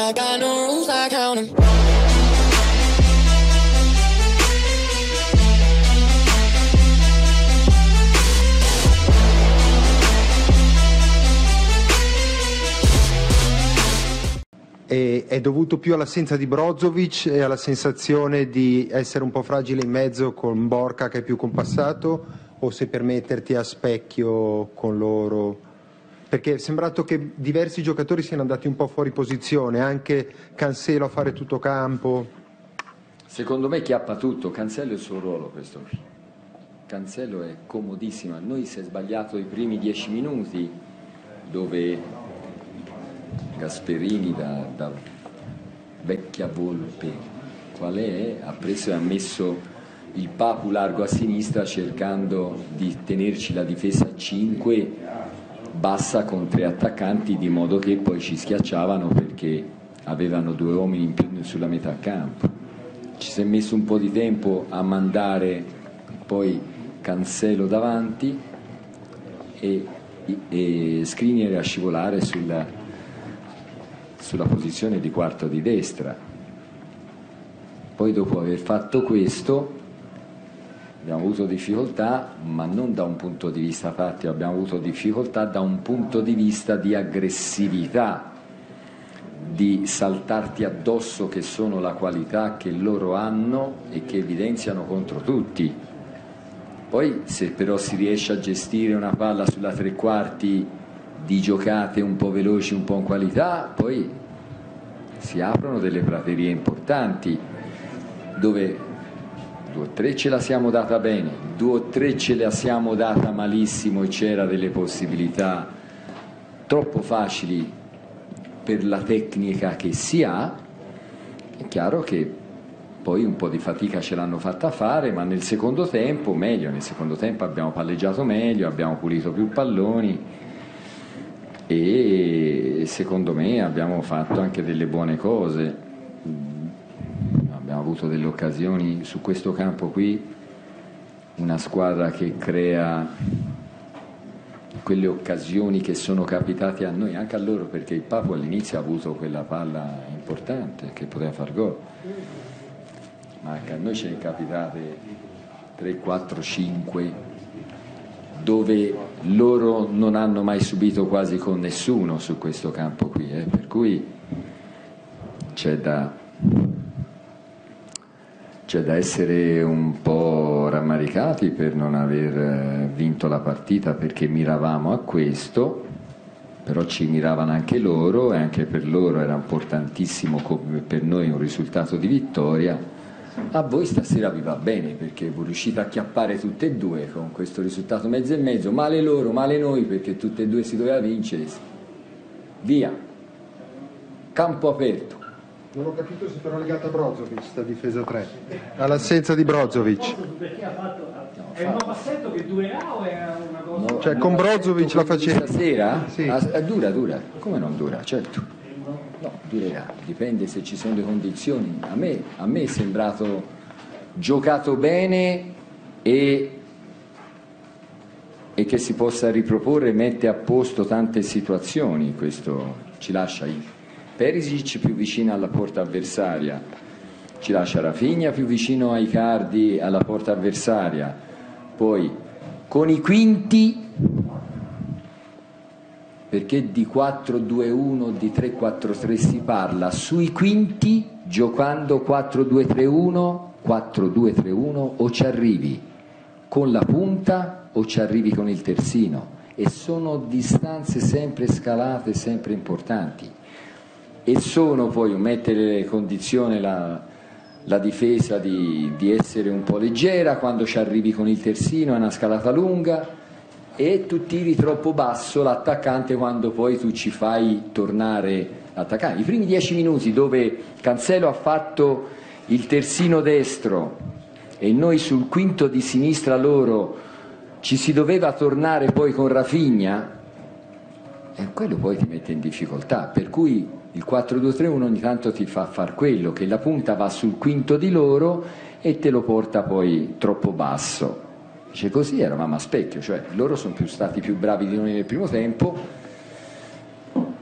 I got no rules, I count them. E è dovuto più all'assenza di Brozovic e alla sensazione di essere un po' fragile in mezzo con Borca che è più compassato, o se per metterti a specchio con loro? Perché è sembrato che diversi giocatori siano andati un po' fuori posizione, anche Cancelo a fare tutto campo. Secondo me chiappa tutto, Cancelo è il suo ruolo questo qui. Cancelo è comodissimo, a noi si è sbagliato i primi 10 minuti dove Gasperini da vecchia volpe qual è, ha preso e ha messo il Papu largo a sinistra cercando di tenerci la difesa a 5 bassa con 3 attaccanti, di modo che poi ci schiacciavano perché avevano 2 uomini in più sulla metà campo. Ci si è messo un po' di tempo a mandare poi Cancelo davanti e Skriniar a scivolare sulla posizione di quarto di destra. Poi dopo aver fatto questo abbiamo avuto difficoltà, ma non da un punto di vista tattico, abbiamo avuto difficoltà da un punto di vista di aggressività, di saltarti addosso, che sono la qualità che loro hanno e che evidenziano contro tutti. Poi se però si riesce a gestire una palla sulla 3/4 di giocate un po' veloci, un po' in qualità, poi si aprono delle praterie importanti dove 2 o 3 ce la siamo data bene, 2 o 3 ce la siamo data malissimo e c'era delle possibilità troppo facili per la tecnica che si ha. È chiaro che poi un po' di fatica ce l'hanno fatta fare, ma nel secondo tempo meglio, nel secondo tempo abbiamo palleggiato meglio, abbiamo pulito più palloni e secondo me abbiamo fatto anche delle buone cose, abbiamo avuto delle occasioni su questo campo qui, una squadra che crea quelle occasioni che sono capitate a noi, anche a loro, perché il Papu all'inizio ha avuto quella palla importante che poteva far gol, ma anche a noi ce ne capitate 3, 4, 5 dove loro non hanno mai subito quasi con nessuno su questo campo qui, per cui c'è da essere un po' rammaricati per non aver vinto la partita, perché miravamo a questo, però ci miravano anche loro e anche per loro era importantissimo per noi un risultato di vittoria. A voi stasera vi va bene perché voi riuscite a acchiappare tutte e due con questo risultato mezzo e mezzo, male loro, male noi, perché tutte e due si doveva vincere. Via, campo aperto. Non ho capito se però legata a Brozovic sta difesa 3, all'assenza di Brozovic. Perché ha fatto? È un passetto che durerà o è una cosa? No, cioè con Brozovic la faceva stasera? Sì. Dura. Come non dura? Certo. No, durerà, dipende se ci sono le condizioni. A me è sembrato giocato bene e che si possa riproporre, mette a posto tante situazioni. Questo ci lascia il Perisic più vicino alla porta avversaria, ci lascia Rafinha più vicino ai Icardi alla porta avversaria, poi con i quinti, perché di 4-2-1, di 3-4-3 si parla, sui quinti giocando 4-2-3-1, 4-2-3-1 o ci arrivi con la punta o ci arrivi con il terzino, e sono distanze sempre scalate, sempre importanti, e sono poi mettere in condizione la difesa di essere un po' leggera quando ci arrivi con il terzino, è una scalata lunga, e tu tiri troppo basso l'attaccante quando poi tu ci fai tornare l'attaccante. I primi 10 minuti dove Cancelo ha fatto il terzino destro e noi sul quinto di sinistra loro ci si doveva tornare poi con Rafinha, e quello poi ti mette in difficoltà, per cui il 4-2-3-1 ogni tanto ti fa far quello, che la punta va sul quinto di loro e te lo porta poi troppo basso. Cioè così eravamo a specchio, cioè loro sono stati più bravi di noi nel primo tempo,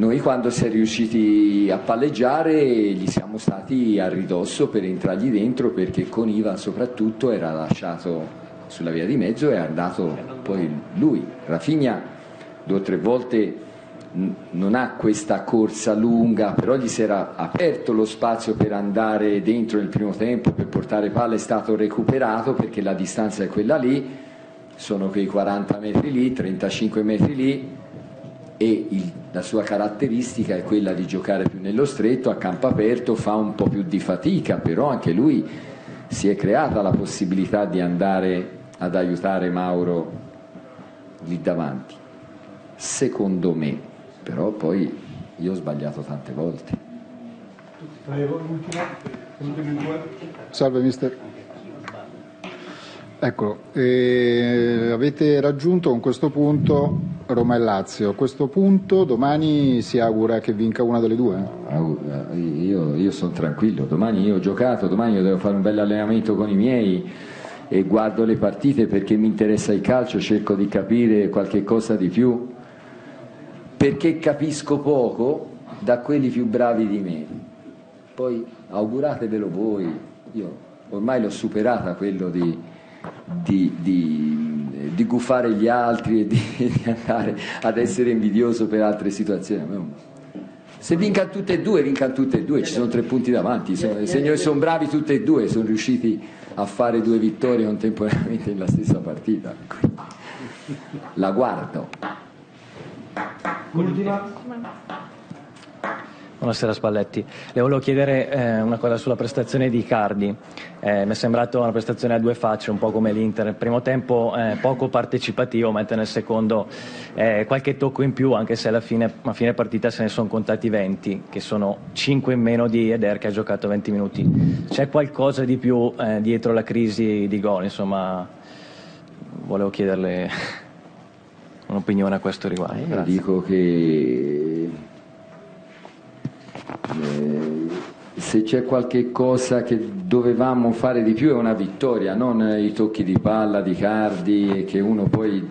Noi quando si è riusciti a palleggiare gli siamo stati a ridosso per entrargli dentro, perché con Ivan soprattutto era lasciato sulla via di mezzo e è andato poi lui. Rafinha 2 o 3 volte non ha questa corsa lunga, però gli si era aperto lo spazio per andare dentro nel primo tempo, per portare palla, è stato recuperato perché la distanza è quella lì, sono quei 40 metri lì, 35 metri lì, e la sua caratteristica è quella di giocare più nello stretto, a campo aperto fa un po' più di fatica, però anche lui si è creata la possibilità di andare ad aiutare Mauro lì davanti, secondo me. Però poi io ho sbagliato tante volte. Salve mister. Eccolo, avete raggiunto con questo punto Roma e Lazio. A questo punto domani si augura che vinca una delle due? Io sono tranquillo, domani io ho giocato, domani io devo fare un bel allenamento con i miei e guardo le partite perché mi interessa il calcio, cerco di capire qualche cosa di più, perché capisco poco da quelli più bravi di me. Poi auguratevelo voi, io ormai l'ho superata quello di gufare gli altri e di andare ad essere invidioso per altre situazioni. Se vincano tutte e due, vincano tutte e due, ci sono 3 punti davanti, se noi sono bravi tutte e due, sono riusciti a fare 2 vittorie contemporaneamente nella stessa partita, la guardo. Buonasera Spalletti, le volevo chiedere una cosa sulla prestazione di Icardi. Mi è sembrata una prestazione a 2 facce, un po' come l'Inter. Nel primo tempo poco partecipativo, mentre nel secondo qualche tocco in più, anche se a fine partita se ne sono contati 20, che sono 5 in meno di Eder, che ha giocato 20 minuti. C'è qualcosa di più dietro la crisi di gol? Insomma, volevo chiederle un'opinione a questo riguardo. Io dico che se c'è qualche cosa che dovevamo fare di più è una vittoria, non i tocchi di palla di Icardi che uno poi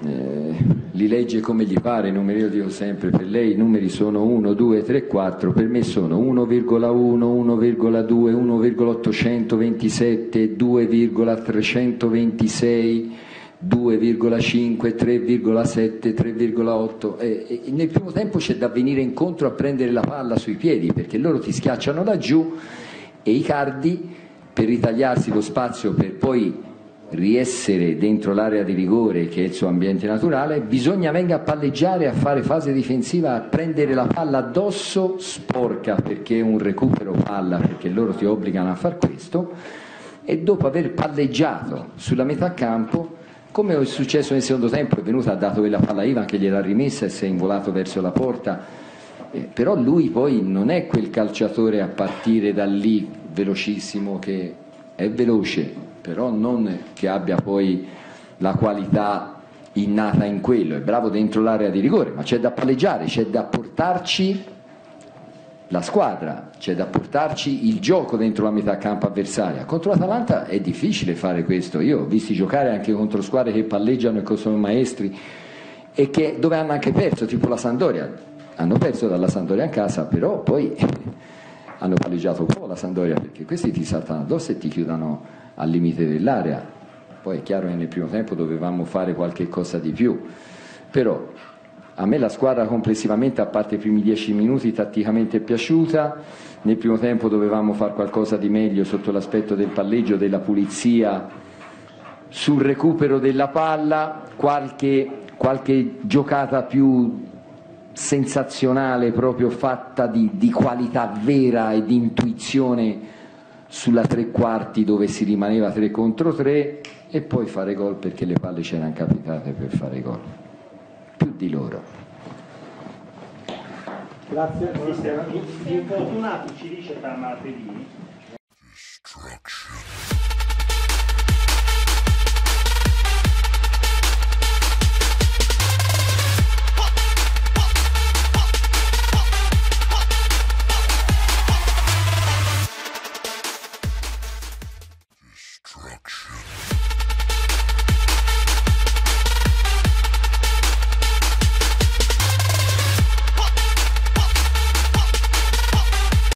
li legge come gli pare i numeri. Io dico sempre, per lei i numeri sono 1, 2, 3, 4, per me sono 1,1, 1,2, 1,827, 2,326, 2,5, 3,7, 3,8 e nel primo tempo c'è da venire incontro a prendere la palla sui piedi, perché loro ti schiacciano da giù e Icardi, per ritagliarsi lo spazio per poi riessere dentro l'area di rigore che è il suo ambiente naturale, bisogna venga a palleggiare, a fare fase difensiva, a prendere la palla addosso sporca, perché è un recupero palla, perché loro ti obbligano a far questo, e dopo aver palleggiato sulla metà campo, come è successo nel secondo tempo, è venuto, ha dato quella palla a Ivan che gliel'ha rimessa e si è involato verso la porta, però lui poi non è quel calciatore a partire da lì velocissimo, che è veloce però non che abbia poi la qualità innata in quello. È bravo dentro l'area di rigore, ma c'è da palleggiare, c'è da portarci la squadra, c'è da portarci il gioco dentro la metà campo avversaria. Contro l'Atalanta è difficile fare questo, io ho visti giocare anche contro squadre che palleggiano e che sono maestri e che, dove hanno anche perso, tipo la Sampdoria, hanno perso dalla Sampdoria in casa, però poi hanno palleggiato un po' la Sampdoria, perché questi ti saltano addosso e ti chiudono al limite dell'area. Poi è chiaro che nel primo tempo dovevamo fare qualche cosa di più, però a me la squadra complessivamente, a parte i primi 10 minuti, tatticamente è piaciuta. Nel primo tempo dovevamo fare qualcosa di meglio sotto l'aspetto del palleggio, della pulizia, sul recupero della palla, qualche giocata più sensazionale, proprio fatta di qualità vera e di intuizione sulla 3/4, dove si rimaneva 3 contro 3, e poi fare gol, perché le palle c'erano capitate per fare gol. Più di loro. Grazie. Sei infortunato, ci dice, da martedì